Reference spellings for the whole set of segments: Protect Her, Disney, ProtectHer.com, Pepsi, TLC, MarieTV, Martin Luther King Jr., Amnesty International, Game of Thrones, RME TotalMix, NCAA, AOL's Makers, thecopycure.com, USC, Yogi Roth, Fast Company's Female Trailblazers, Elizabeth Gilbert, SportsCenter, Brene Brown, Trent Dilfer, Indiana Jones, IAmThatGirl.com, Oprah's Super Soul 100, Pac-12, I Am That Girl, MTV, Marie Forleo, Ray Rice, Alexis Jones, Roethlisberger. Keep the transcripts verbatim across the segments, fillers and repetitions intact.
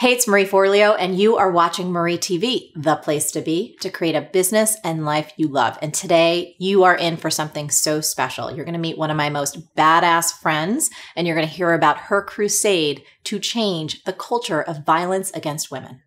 Hey, it's Marie Forleo, and you are watching Marie T V, the place to be to create a business and life you love. And today you are in for something so special. You're going to meet one of my most badass friends, and you're going to hear about her crusade to change the culture of violence against women.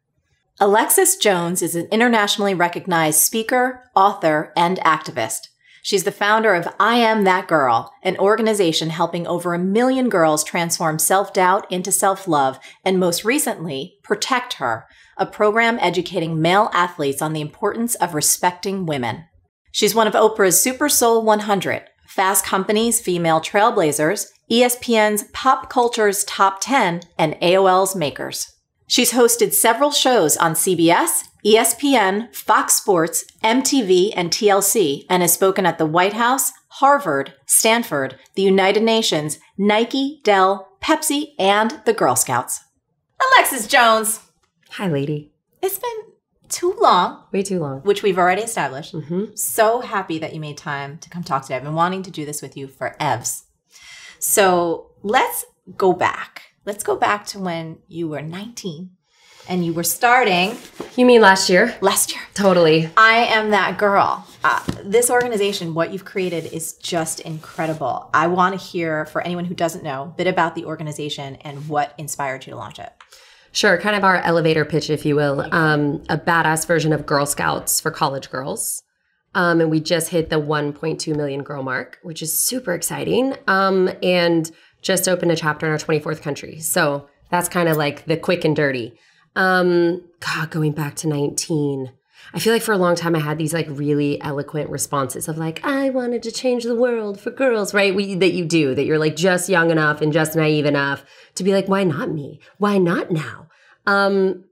Alexis Jones is an internationally recognized speaker, author, and activist. She's the founder of I Am That Girl, an organization helping over a million girls transform self-doubt into self-love, and most recently, Protect Her, a program educating male athletes on the importance of respecting women. She's one of Oprah's Super Soul one hundred, Fast Company's Female Trailblazers, E S P N's Pop Culture's Top ten, and A O L's Makers. She's hosted several shows on C B S, E S P N, Fox Sports, M T V, and T L C, and has spoken at the White House, Harvard, Stanford, the United Nations, Nike, Dell, Pepsi, and the Girl Scouts. Alexis Jones. Hi, lady. It's been too long. Way too long. Which we've already established. Mm-hmm. So happy that you made time to come talk today. I've been wanting to do this with you for evs. So let's go back. Let's go back to when you were nineteen and you were starting. You mean last year? Last year. Totally. I Am That Girl. Uh, this organization, what you've created is just incredible. I want to hear, for anyone who doesn't know, a bit about the organization and what inspired you to launch it. Sure. Kind of our elevator pitch, if you will. Um, a badass version of Girl Scouts for college girls. Um, and we just hit the one point two million girl mark, which is super exciting. Um, and just opened a chapter in our twenty-fourth country. So that's kind of like the quick and dirty. Um, God, going back to nineteen, I feel like for a long time I had these like really eloquent responses of like, I wanted to change the world for girls, right? We, that you do, that you're like just young enough and just naive enough to be like, why not me? Why not now? Um,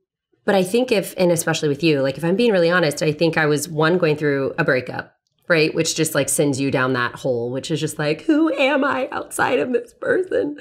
but I think if, and especially with you, like if I'm being really honest, I think I was one, going through a breakup, right? Which just like sends you down that hole, which is just like, who am I outside of this person?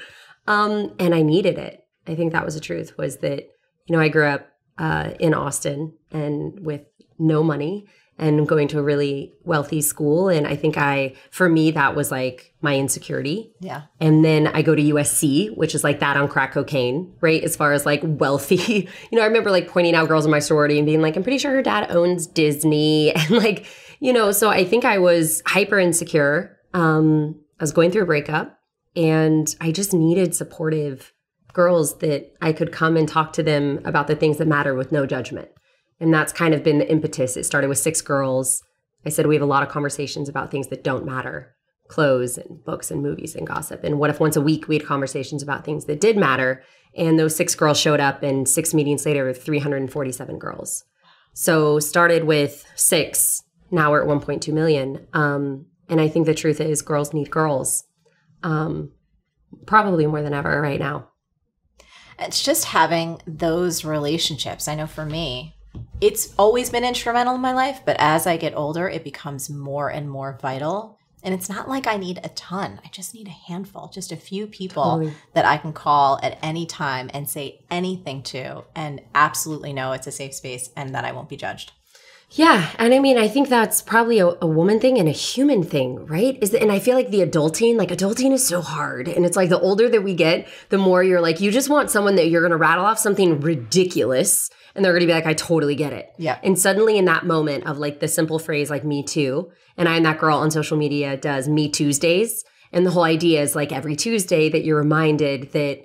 Um, and I needed it. I think that was the truth, was that, you know, I grew up uh, in Austin and with no money and going to a really wealthy school. And I think I, for me, that was like my insecurity. Yeah. And then I go to U S C, which is like that on crack cocaine, right? As far as like wealthy, you know, I remember like pointing out girls in my sorority and being like, I'm pretty sure her dad owns Disney. And like, you know, so I think I was hyper insecure. Um, I was going through a breakup and I just needed supportive girls that I could come and talk to them about the things that matter with no judgment. And that's kind of been the impetus. It started with six girls. I said, we have a lot of conversations about things that don't matter. Clothes and books and movies and gossip. And what if once a week we had conversations about things that did matter? And those six girls showed up, and six meetings later with three hundred forty-seven girls. So started with six, now we're at one point two million. Um, and I think the truth is girls need girls, um, probably more than ever right now. It's just having those relationships. I know for me, it's always been instrumental in my life, but as I get older, it becomes more and more vital. And it's not like I need a ton. I just need a handful, just a few people totally. That I can call at any time and say anything to and absolutely know it's a safe space and that I won't be judged. Yeah. And I mean, I think that's probably a, a woman thing and a human thing, right? Is the, and I feel like the adulting, like adulting is so hard. And it's like the older that we get, the more you're like, you just want someone that you're going to rattle off something ridiculous. And they're going to be like, I totally get it. Yeah. And suddenly in that moment of like the simple phrase, like me too. And I'm that girl on social media does me Tuesdays. And the whole idea is like every Tuesday that you're reminded that,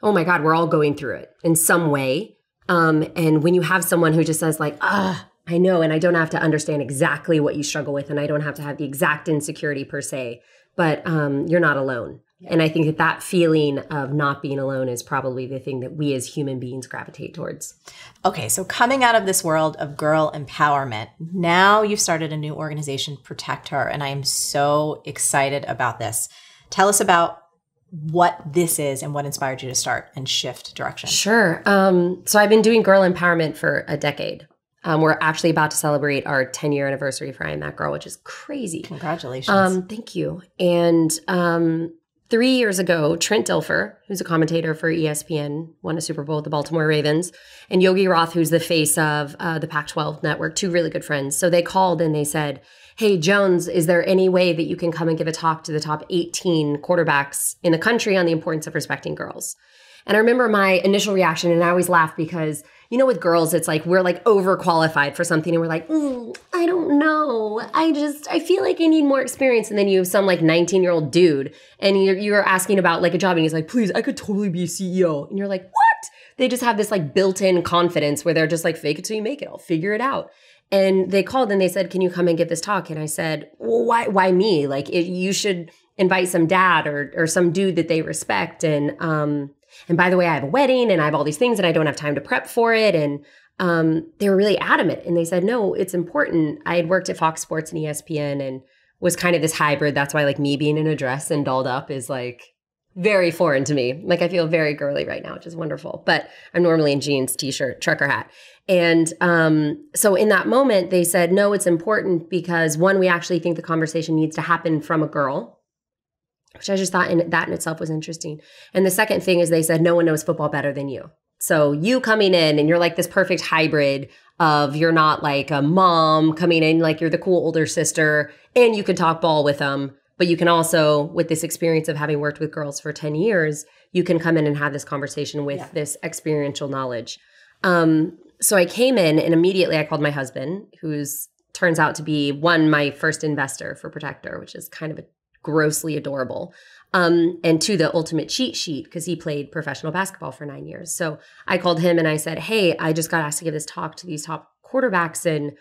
oh my God, we're all going through it in some way. Um, and when you have someone who just says like, ah, I know, and I don't have to understand exactly what you struggle with, and I don't have to have the exact insecurity per se, but um, you're not alone. Yeah. And I think that that feeling of not being alone is probably the thing that we as human beings gravitate towards. Okay, so coming out of this world of girl empowerment, now you've started a new organization, Protect Her, and I am so excited about this. Tell us about what this is and what inspired you to start and shift direction. Sure. Um, so I've been doing girl empowerment for a decade. Um, we're actually about to celebrate our ten-year anniversary for I Am That Girl, which is crazy. Congratulations. Um, thank you. And um, three years ago, Trent Dilfer, who's a commentator for E S P N, won a Super Bowl with the Baltimore Ravens, and Yogi Roth, who's the face of uh, the Pac twelve network, two really good friends. So they called and they said, hey, Jones, is there any way that you can come and give a talk to the top eighteen quarterbacks in the country on the importance of respecting girls? And I remember my initial reaction, and I always laugh because, you know, with girls, it's like we're like overqualified for something, and we're like, mm, I don't know. I just, I feel like I need more experience. And then you have some like nineteen-year-old dude, and you're, you're asking about like a job, and he's like, please, I could totally be a C E O. And you're like, what? They just have this like built-in confidence where they're just like, fake it till you make it. I'll figure it out. And they called and they said, can you come and give this talk? And I said, well, why, why me? Like, it, you should invite some dad or or some dude that they respect. And um, and by the way, I have a wedding and I have all these things and I don't have time to prep for it. And um, they were really adamant. And they said, no, it's important. I had worked at Fox Sports and E S P N and was kind of this hybrid. That's why like me being in a dress and dolled up is like very foreign to me. Like I feel very girly right now, which is wonderful. But I'm normally in jeans, t-shirt, trucker hat. And um, so in that moment, they said, no, it's important because one, we actually think the conversation needs to happen from a girl, which I just thought in, that in itself was interesting. And the second thing is they said, no one knows football better than you. So you coming in and you're like this perfect hybrid of you're not like a mom coming in, like you're the cool older sister and you can talk ball with them. But you can also, with this experience of having worked with girls for ten years, you can come in and have this conversation with yeah. this experiential knowledge. Um, so I came in and immediately I called my husband, who's turns out to be one, my first investor for Protect Her, which is kind of a grossly adorable. Um, and two, the ultimate cheat sheet, because he played professional basketball for nine years. So I called him and I said, hey, I just got asked to give this talk to these top quarterbacks. And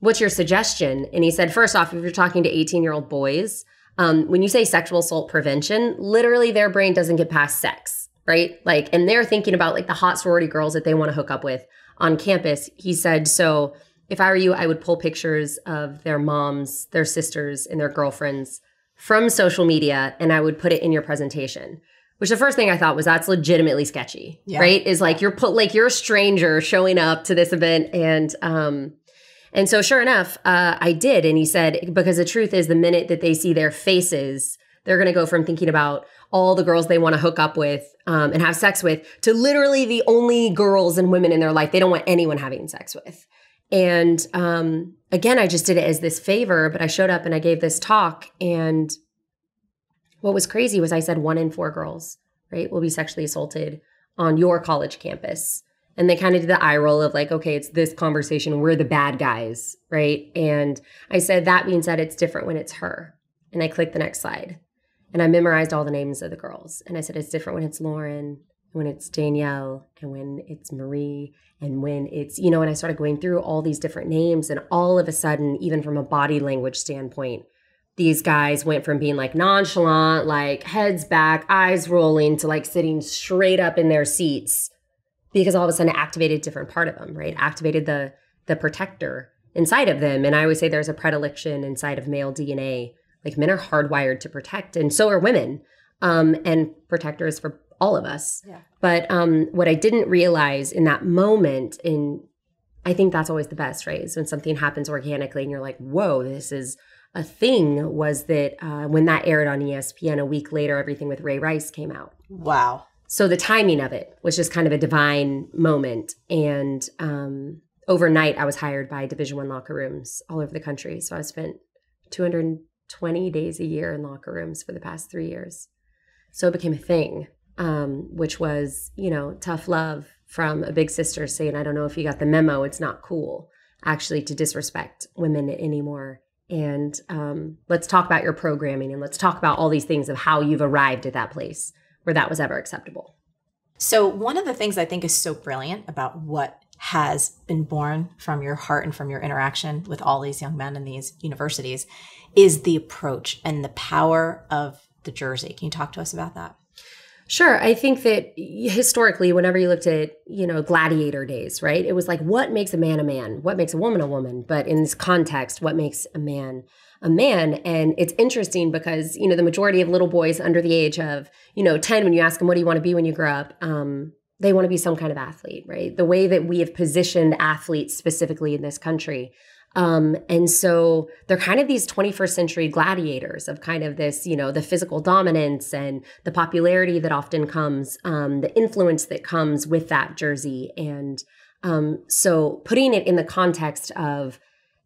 what's your suggestion? And he said, first off, if you're talking to eighteen-year-old boys, Um, when you say sexual assault prevention, literally their brain doesn't get past sex, right? Like, and they're thinking about like the hot sorority girls that they want to hook up with on campus. He said, so if I were you, I would pull pictures of their moms, their sisters, and their girlfriends from social media, and I would put it in your presentation. Which the first thing I thought was that's legitimately sketchy, yeah. right? Is like you're put like you're a stranger showing up to this event, and um And so sure enough, uh, I did. And he said, because the truth is the minute that they see their faces, they're going to go from thinking about all the girls they want to hook up with um, and have sex with to literally the only girls and women in their life they don't want anyone having sex with. And um, again, I just did it as this favor, but I showed up and I gave this talk. And what was crazy was I said one in four girls, right, will be sexually assaulted on your college campus. And they kind of did the eye roll of like, okay, it's this conversation. We're the bad guys, right? And I said, that being said, it's different when it's her. And I clicked the next slide. And I memorized all the names of the girls. And I said, it's different when it's Lauren, when it's Danielle, and when it's Marie, and when it's, you know, and I started going through all these different names. And all of a sudden, even from a body language standpoint, these guys went from being like nonchalant, like heads back, eyes rolling, to like sitting straight up in their seats. Because all of a sudden it activated a different part of them, right? Activated the the protector inside of them. And I always say there's a predilection inside of male D N A. Like men are hardwired to protect, and so are women. Um, and protector is for all of us. Yeah. But um, what I didn't realize in that moment, and I think that's always the best, right? Is when something happens organically and you're like, whoa, this is a thing, was that uh, when that aired on E S P N a week later, everything with Ray Rice came out. Wow. So the timing of it was just kind of a divine moment. And um, overnight, I was hired by Division One locker rooms all over the country. So I spent two hundred twenty days a year in locker rooms for the past three years. So it became a thing, um, which was, you know, tough love from a big sister saying, I don't know if you got the memo, it's not cool, actually, to disrespect women anymore. And um, let's talk about your programming and let's talk about all these things of how you've arrived at that place where that was ever acceptable. So one of the things I think is so brilliant about what has been born from your heart and from your interaction with all these young men in these universities is the approach and the power of the jersey. Can you talk to us about that? Sure. I think that historically, whenever you looked at, you know, gladiator days, right, it was like, what makes a man a man? What makes a woman a woman? But in this context, what makes a man a man? And it's interesting because, you know, the majority of little boys under the age of, you know, ten, when you ask them, what do you want to be when you grow up? Um, they want to be some kind of athlete, right? The way that we have positioned athletes specifically in this country. Um, and so they're kind of these twenty-first century gladiators of kind of this, you know, the physical dominance and the popularity that often comes, um, the influence that comes with that jersey. And um, so putting it in the context of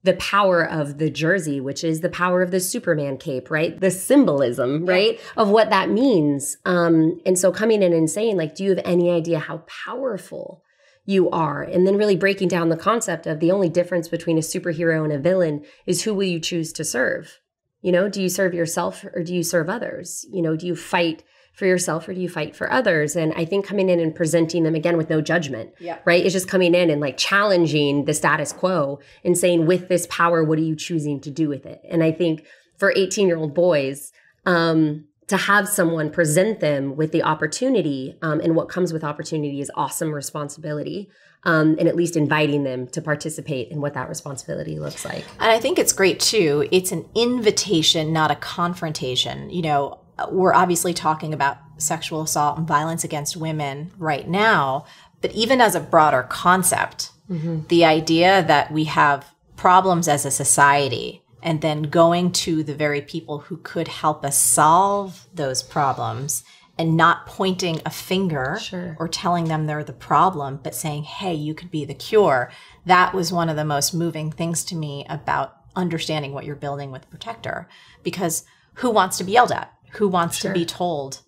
the power of the jersey, which is the power of the Superman cape, right? The symbolism, right, of what that means. Um, and so coming in and saying, like, do you have any idea how powerful you are? And then really breaking down the concept of the only difference between a superhero and a villain is who will you choose to serve? You know, do you serve yourself or do you serve others? You know, do you fight for yourself or do you fight for others? And I think coming in and presenting them again with no judgment, yeah. right? It's just coming in and like challenging the status quo and saying, with this power, what are you choosing to do with it? And I think for eighteen-year-old boys, um, to have someone present them with the opportunity um, and what comes with opportunity is awesome responsibility. Um, and at least inviting them to participate in what that responsibility looks like. And I think it's great too. It's an invitation, not a confrontation. You know, we're obviously talking about sexual assault and violence against women right now, but even as a broader concept, mm-hmm. the idea that we have problems as a society and then going to the very people who could help us solve those problems and not pointing a finger sure. or telling them they're the problem, but saying, hey, you could be the cure. That was one of the most moving things to me about understanding what you're building with Protect Her, because who wants to be yelled at? Who wants sure. to be told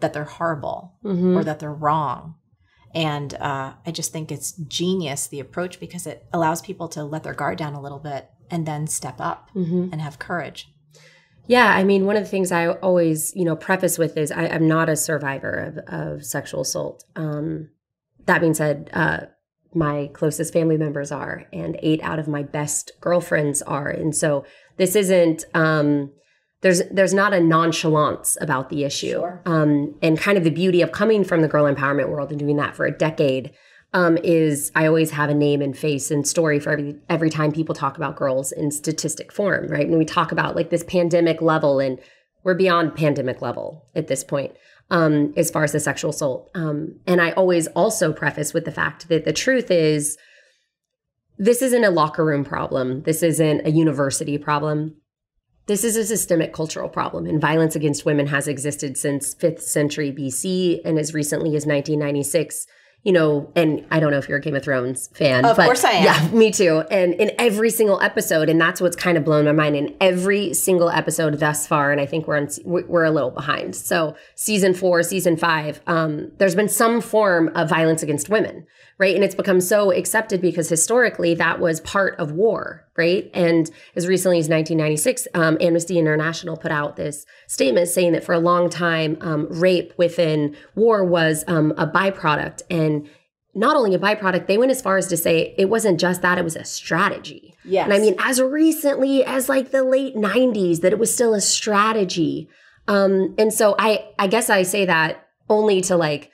that they're horrible mm-hmm. or that they're wrong? And uh, I just think it's genius, the approach, because it allows people to let their guard down a little bit and then step up mm-hmm. and have courage. Yeah, I mean, one of the things I always, you know, preface with is I, I'm not a survivor of, of sexual assault. Um, that being said, uh, my closest family members are, and eight out of my best girlfriends are. And so this isn't, um, there's there's not a nonchalance about the issue. Sure. Um, and kind of the beauty of coming from the girl empowerment world and doing that for a decade Um, is I always have a name and face and story for every every time people talk about girls in statistic form, right? When we talk about like this pandemic level, and we're beyond pandemic level at this point um, as far as the sexual assault. Um, and I always also preface with the fact that the truth is this isn't a locker room problem. This isn't a university problem. This is a systemic cultural problem, and violence against women has existed since fifth century B C and as recently as nineteen ninety-six. You know, and I don't know if you're a Game of Thrones fan. Of but course I am. Yeah, me too. And in every single episode, and that's what's kind of blown my mind, in every single episode thus far, and I think we're on, we're a little behind. So season four, season five, um, there's been some form of violence against women, right? And it's become so accepted because historically that was part of war, right? And as recently as nineteen ninety-six, um, Amnesty International put out this statement saying that for a long time, um, rape within war was um, a byproduct. And And not only a byproduct, they went as far as to say it wasn't just that, it was a strategy. Yes. And I mean, as recently as like the late nineties, that it was still a strategy. Um, and so I, I guess I say that only to like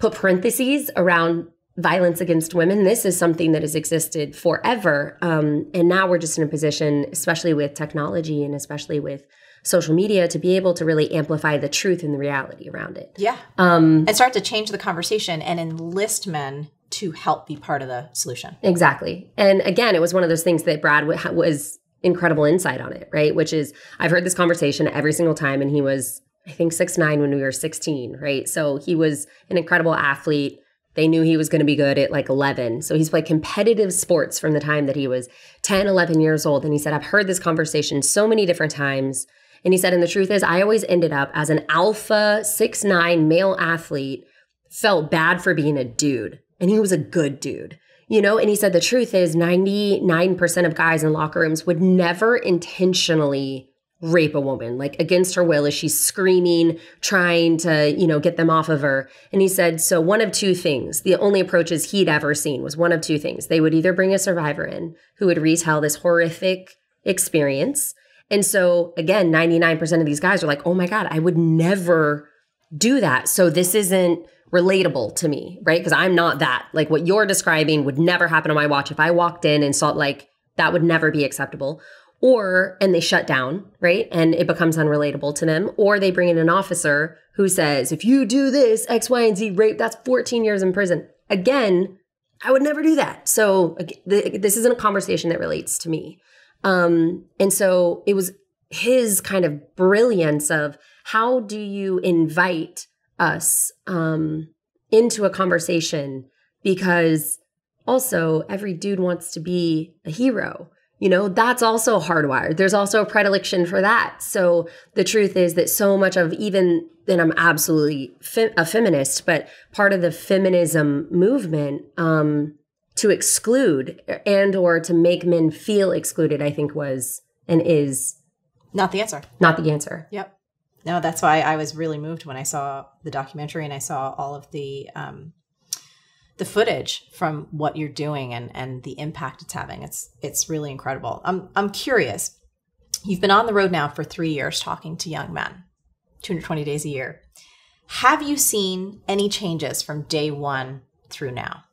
put parentheses around violence against women. This is something that has existed forever. Um, and now we're just in a position, especially with technology and especially with social media, to be able to really amplify the truth and the reality around it. Yeah. Um, and start to change the conversation and enlist men to help be part of the solution. Exactly. And again, it was one of those things that Brad w- was incredible insight on it, right? Which is, I've heard this conversation every single time, and he was, I think, six nine when we were sixteen, right? So he was an incredible athlete. They knew he was going to be good at like eleven. So he's played competitive sports from the time that he was ten, eleven years old. And he said, I've heard this conversation so many different times. And he said, and the truth is, I always ended up as an alpha six nine male athlete, felt bad for being a dude. And he was a good dude, you know? And he said, the truth is ninety-nine percent of guys in locker rooms would never intentionally rape a woman, like against her will, as she's screaming, trying to, you know, get them off of her. And he said, so one of two things, the only approaches he'd ever seen was one of two things. They would either bring a survivor in who would retell this horrific experience. And so, again, ninety-nine percent of these guys are like, oh, my God, I would never do that. So this isn't relatable to me, right? Because I'm not that. Like, what you're describing would never happen on my watch. If I walked in and saw, like, that would never be acceptable. Or, and they shut down, right? And it becomes unrelatable to them. Or they bring in an officer who says, if you do this, X, Y, and Z rape, that's fourteen years in prison. Again, I would never do that. So th- this isn't a conversation that relates to me. Um, and so it was his kind of brilliance of how do you invite us um, into a conversation? Because also every dude wants to be a hero. You know, that's also hardwired. There's also a predilection for that. So the truth is that so much of even, and I'm absolutely fe- a feminist, but part of the feminism movement um, to exclude and or to make men feel excluded, I think was and is. Not the answer. Not the answer. Yep. No, that's why I was really moved when I saw the documentary and I saw all of the um, the footage from what you're doing and, and the impact it's having. It's, it's really incredible. I'm, I'm curious. You've been on the road now for three years talking to young men, two hundred twenty days a year. Have you seen any changes from day one through now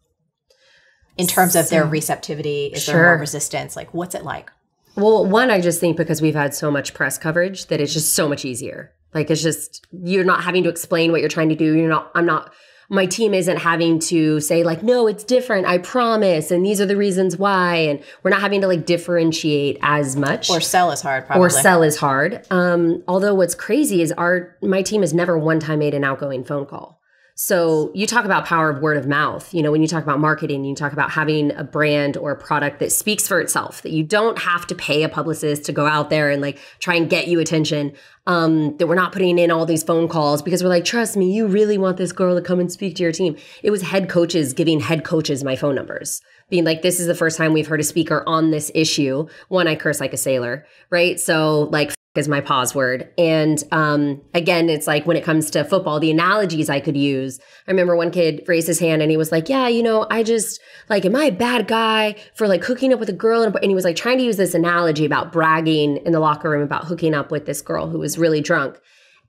in terms of their receptivity? Is sure. there more resistance? Like, what's it like? Well, one, I just think because we've had so much press coverage that it's just so much easier. Like, it's just, you're not having to explain what you're trying to do. You're not, I'm not, my team isn't having to say like, no, it's different. I promise. And these are the reasons why. And we're not having to like differentiate as much. Or sell is hard, probably. Or sell is hard. Um, although what's crazy is our, my team has never one time made an outgoing phone call. So you talk about power of word of mouth. You know, when you talk about marketing, you talk about having a brand or a product that speaks for itself, that you don't have to pay a publicist to go out there and like try and get you attention, um, that we're not putting in all these phone calls because we're like, trust me, you really want this girl to come and speak to your team. It was head coaches giving head coaches my phone numbers, being like, this is the first time we've heard a speaker on this issue. One, I curse like a sailor, right? So like, is my pause word. And um, again, it's like when it comes to football, the analogies I could use. I remember one kid raised his hand and he was like, yeah, you know, I just like, am I a bad guy for like hooking up with a girl? And he was like trying to use this analogy about bragging in the locker room about hooking up with this girl who was really drunk.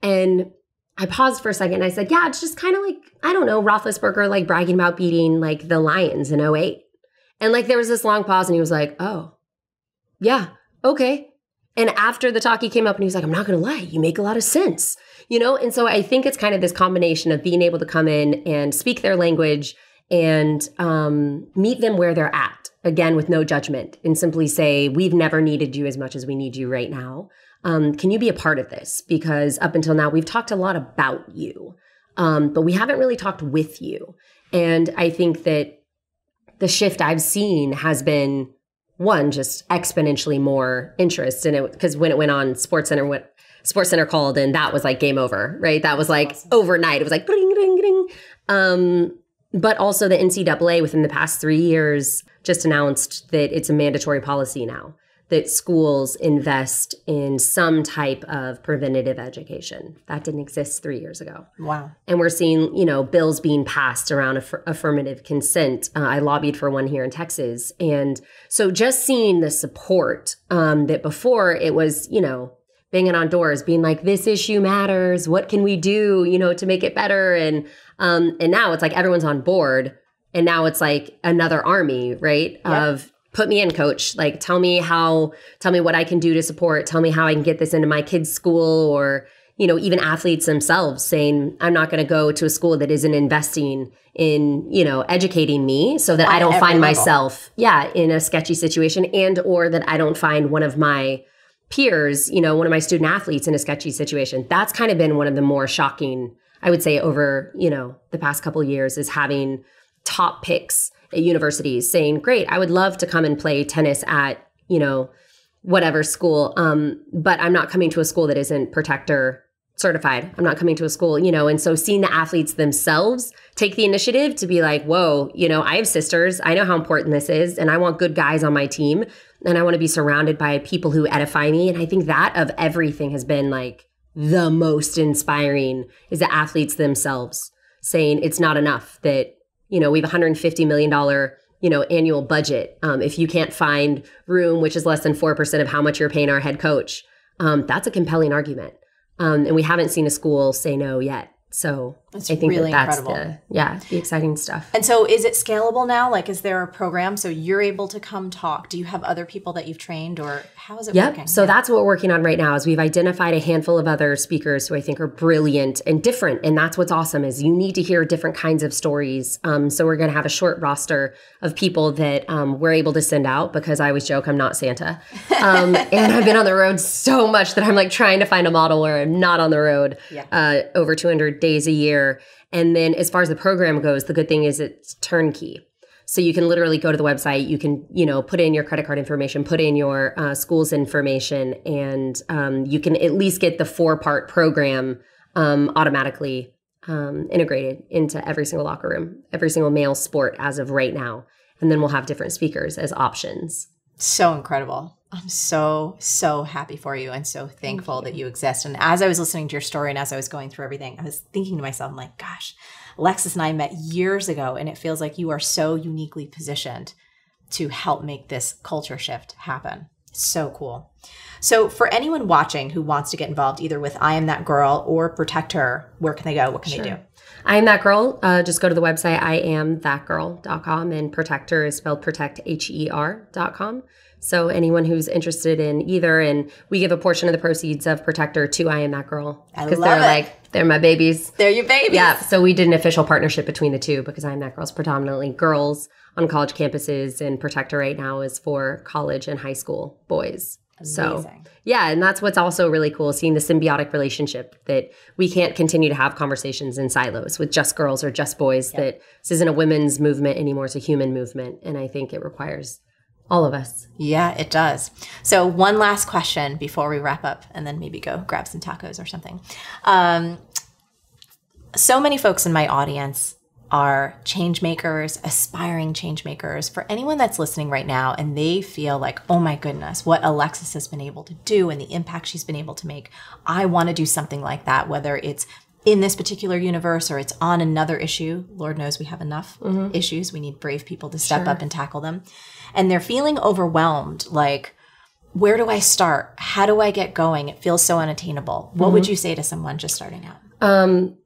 And I paused for a second and I said, yeah, it's just kind of like, I don't know, Roethlisberger like bragging about beating like the Lions in oh eight. And like there was this long pause and he was like, oh, yeah, okay. And after the talk, he came up and he was like, I'm not going to lie, you make a lot of sense, you know? And so I think it's kind of this combination of being able to come in and speak their language and um, meet them where they're at, again, with no judgment, and simply say, we've never needed you as much as we need you right now. Um, can you be a part of this? Because up until now, we've talked a lot about you, um, but we haven't really talked with you. And I think that the shift I've seen has been one, just exponentially more interest in it, because when it went on, SportsCenter went, SportsCenter called, and that was like game over, right? That was like awesome. Overnight. It was like ding, ding, ding. Um, but also the N C double A within the past three years just announced that it's a mandatory policy now that schools invest in some type of preventative education. That didn't exist three years ago. Wow. And we're seeing, you know, bills being passed around aff- affirmative consent. Uh, I lobbied for one here in Texas. And so just seeing the support um, that before it was, you know, banging on doors, being like, this issue matters. What can we do, you know, to make it better? And um, and now it's like everyone's on board. And now it's like another army, right, yep. of put me in, coach. Like, tell me how, tell me what I can do to support. Tell me how I can get this into my kids' school, or, you know, even athletes themselves saying, I'm not going to go to a school that isn't investing in, you know, educating me so that I don't find myself, yeah, in a sketchy situation, and or that I don't find one of my peers, you know, one of my student athletes in a sketchy situation. That's kind of been one of the more shocking, I would say, over, you know, the past couple of years, is having top picks at universities saying, great, I would love to come and play tennis at, you know, whatever school, um, but I'm not coming to a school that isn't ProtectHer certified. I'm not coming to a school, you know, and so seeing the athletes themselves take the initiative to be like, whoa, you know, I have sisters. I know how important this is, and I want good guys on my team, and I want to be surrounded by people who edify me. And I think that of everything has been like the most inspiring, is the athletes themselves saying it's not enough that, you know, we have one hundred fifty million dollars, you know, annual budget. Um, if you can't find room, which is less than four percent of how much you're paying our head coach, um, that's a compelling argument. Um, and we haven't seen a school say no yet. So it's I think really that that's incredible. the, yeah, the exciting stuff. And so is it scalable now? Like, is there a program? So you're able to come talk. Do you have other people that you've trained, or how is it yep. working? So yeah. that's what we're working on right now, is we've identified a handful of other speakers who I think are brilliant and different. And that's what's awesome, is you need to hear different kinds of stories. Um, so we're going to have a short roster of people that um, we're able to send out, because I always joke I'm not Santa. Um, and I've been on the road so much that I'm like trying to find a model where I'm not on the road yeah. uh, over two hundred days a year. And then as far as the program goes, the good thing is it's turnkey. So you can literally go to the website, you can, you know, put in your credit card information, put in your uh, school's information, and um, you can at least get the four-part program um, automatically um, integrated into every single locker room, every single male sport as of right now. And then we'll have different speakers as options. So incredible. I'm so, so happy for you and so thankful Thank you. that you exist. And as I was listening to your story and as I was going through everything, I was thinking to myself, I'm like, gosh, Alexis and I met years ago, and it feels like you are so uniquely positioned to help make this culture shift happen. So cool. So for anyone watching who wants to get involved either with I Am That Girl or Protect Her, where can they go? What can sure. they do? I Am That Girl. Uh, just go to the website, I am that girl dot com, and Protect Her is spelled protect, H E R dot com. So anyone who's interested in either, and we give a portion of the proceeds of Protect Her to I Am That Girl. I love it. Because they're like, they're my babies. They're your babies. Yeah. So we did an official partnership between the two, because I Am That Girl is predominantly girls on college campuses, and Protect Her right now is for college and high school boys. Amazing. So, yeah, and that's what's also really cool, seeing the symbiotic relationship that we can't continue to have conversations in silos with just girls or just boys, yep. that this isn't a women's movement anymore, it's a human movement. And I think it requires all of us. Yeah, it does. So one last question before we wrap up and then maybe go grab some tacos or something. Um, so many folks in my audience are change makers, aspiring change makers. For anyone that's listening right now and they feel like, oh my goodness, what Alexis has been able to do and the impact she's been able to make, I want to do something like that, whether it's in this particular universe or it's on another issue. Lord knows we have enough mm-hmm. issues. We need brave people to step sure. up and tackle them. And they're feeling overwhelmed, like, where do I start? How do I get going? It feels so unattainable. Mm-hmm. What would you say to someone just starting out? Um,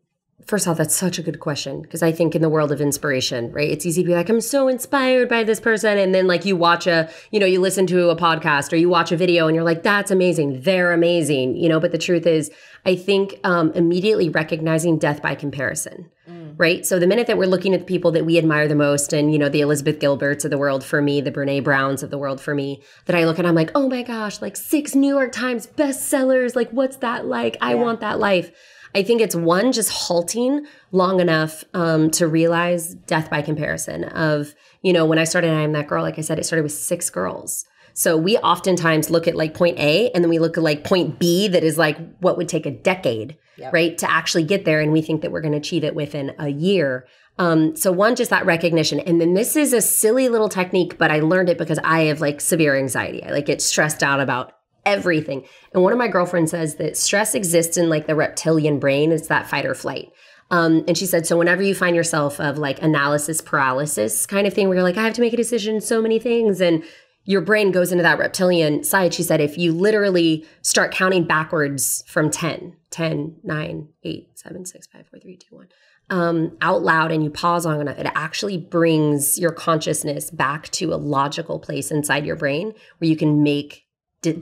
First off, that's such a good question, because I think in the world of inspiration, right, it's easy to be like, I'm so inspired by this person. And then like you watch a, you know, you listen to a podcast or you watch a video and you're like, that's amazing. They're amazing. You know, but the truth is, I think um, immediately recognizing death by comparison, mm. right? So the minute that we're looking at the people that we admire the most, and, you know, the Elizabeth Gilberts of the world for me, the Brene Browns of the world for me, that I look at, I'm like, oh my gosh, like six New York Times bestsellers. Like, what's that like? I yeah. want that life. I think it's one, just halting long enough um, to realize death by comparison of, you know, when I started I Am That Girl, like I said, it started with six girls. So we oftentimes look at like point A, and then we look at like point B that is like what would take a decade, yep. right, to actually get there. And we think that we're going to achieve it within a year. Um, so one, just that recognition. And then this is a silly little technique, but I learned it because I have like severe anxiety. I like get stressed out about everything. And one of my girlfriends says that stress exists in like the reptilian brain. It's that fight or flight. Um, and she said, so whenever you find yourself of like analysis paralysis kind of thing, where you're like, I have to make a decision, so many things, and your brain goes into that reptilian side. She said, if you literally start counting backwards from ten, ten, nine, eight, seven, six, five, four, three, two, one, um, out loud, and you pause long enough, it actually brings your consciousness back to a logical place inside your brain where you can make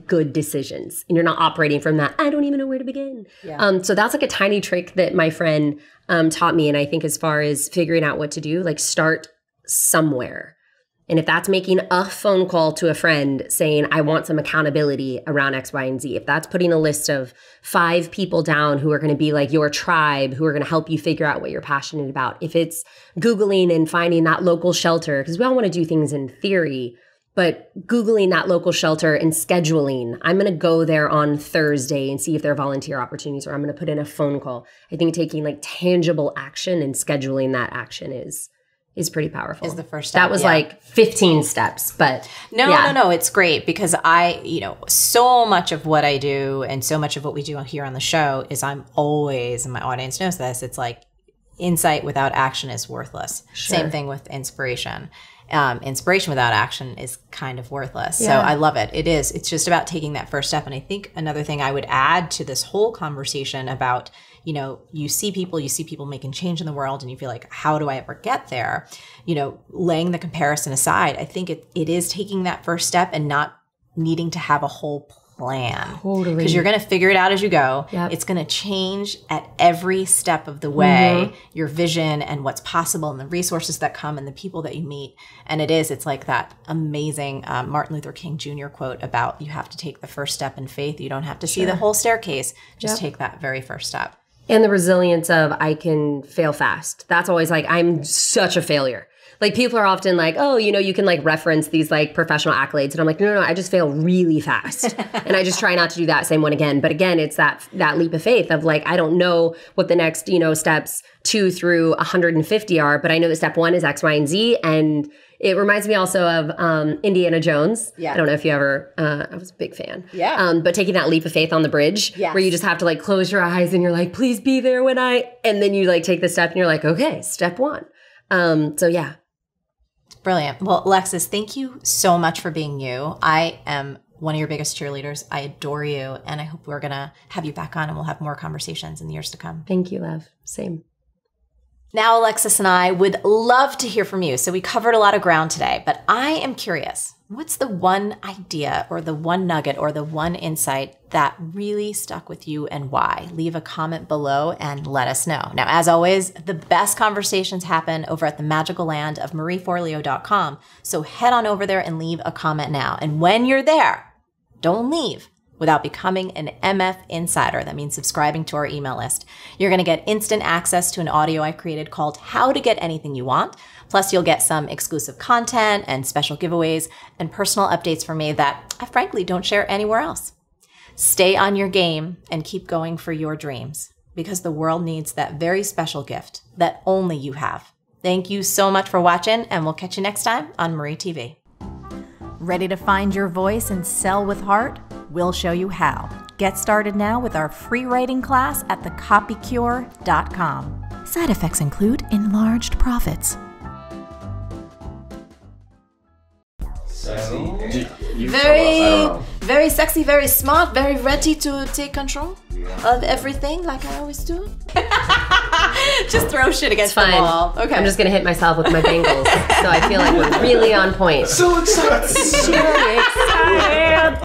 good decisions, and you're not operating from that, I don't even know where to begin. Yeah. Um, so that's like a tiny trick that my friend um, taught me. And I think as far as figuring out what to do, like start somewhere. And if that's making a phone call to a friend saying, I want some accountability around X, Y, and Z, if that's putting a list of five people down who are going to be like your tribe, who are going to help you figure out what you're passionate about, if it's Googling and finding that local shelter, because we all want to do things in theory, but Googling that local shelter and scheduling, I'm going to go there on Thursday and see if there are volunteer opportunities, or I'm going to put in a phone call. I think taking like tangible action and scheduling that action is is pretty powerful. Is the first step. That was yeah. like fifteen steps, but no, yeah. no, no, it's great, because I, you know, so much of what I do and so much of what we do here on the show is I'm always, and my audience knows this, it's like insight without action is worthless. Sure. Same thing with inspiration. Um, inspiration without action is kind of worthless. Yeah. So I love it. It is. It's just about taking that first step. And I think another thing I would add to this whole conversation about, you know, you see people, you see people making change in the world, and you feel like, how do I ever get there? You know, laying the comparison aside, I think it, it is taking that first step and not needing to have a whole plan. Totally. Because you're going to figure it out as you go. Yep. It's going to change at every step of the way, mm-hmm. your vision and what's possible and the resources that come and the people that you meet. And it is, it's like that amazing um, Martin Luther King Junior quote about you have to take the first step in faith. You don't have to sure. see the whole staircase. Just yep. take that very first step. And the resilience of I can fail fast. That's always like, I'm such a failure. Like, people are often like, oh, you know, you can like reference these like professional accolades. And I'm like, no, no, no, I just fail really fast. And I just try not to do that same one again. But again, it's that that leap of faith of like, I don't know what the next, you know, steps two through one hundred fifty are, but I know that step one is X, Y, and Z. And it reminds me also of um, Indiana Jones. Yeah. I don't know if you ever, uh, I was a big fan. Yeah. Um, but taking that leap of faith on the bridge, yes, where you just have to like close your eyes and you're like, please be there when I, and then you like take the step and you're like, okay, step one. Um, so yeah. Brilliant. Well, Alexis, thank you so much for being you. I am one of your biggest cheerleaders. I adore you. And I hope we're going to have you back on and we'll have more conversations in the years to come. Thank you, love. Same. Now, Alexis and I would love to hear from you. So we covered a lot of ground today, but I am curious, what's the one idea or the one nugget or the one insight that really stuck with you and why? Leave a comment below and let us know. Now, as always, the best conversations happen over at the magical land of Marie Forleo dot com. So head on over there and leave a comment now. And when you're there, don't leave without becoming an M F Insider. That means subscribing to our email list. You're gonna get instant access to an audio I created called How to Get Anything You Want. Plus you'll get some exclusive content and special giveaways and personal updates from me that I frankly don't share anywhere else. Stay on your game and keep going for your dreams, because the world needs that very special gift that only you have. Thank you so much for watching, and we'll catch you next time on Marie T V. Ready to find your voice and sell with heart? We'll show you how. Get started now with our free writing class at the copy cure dot com. Side effects include enlarged profits. Sexy. Very, very sexy, very smart, very ready to take control of everything, like I always do. Just throw shit against the wall. Okay. I'm just gonna hit myself with my bangles, so I feel like we're really on point. So excited! So excited!